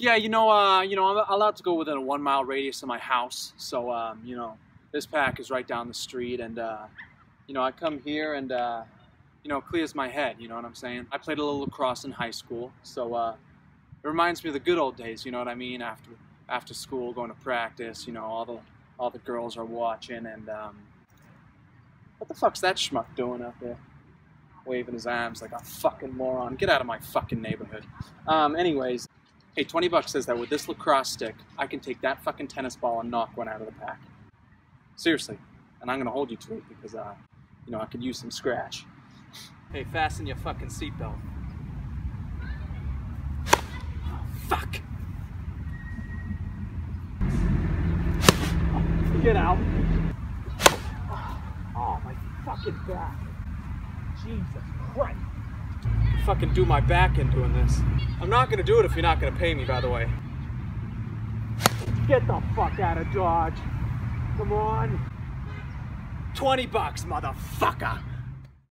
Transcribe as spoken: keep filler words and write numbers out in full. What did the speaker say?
Yeah, you know, uh, you know, I'm allowed to go within a one mile radius of my house. So, um, you know, this pack is right down the street, and uh, you know, I come here and uh, you know, it clears my head. You know what I'm saying? I played a little lacrosse in high school, so uh, it reminds me of the good old days. You know what I mean? After after school, going to practice. You know, all the all the girls are watching, and um, what the fuck's that schmuck doing up there? Waving his arms like a fucking moron. Get out of my fucking neighborhood. Um, anyways, hey, twenty bucks says that with this lacrosse stick, I can take that fucking tennis ball and knock one out of the pack. Seriously. And I'm gonna hold you to it because, uh, you know, I could use some scratch. Hey, fasten your fucking seatbelt. Oh, fuck. Get out. Oh, my fucking back. Jesus Christ. I fucking do my back in doing this. I'm not gonna do it if you're not gonna pay me, by the way. Get the fuck out of Dodge. Come on. twenty bucks, motherfucker.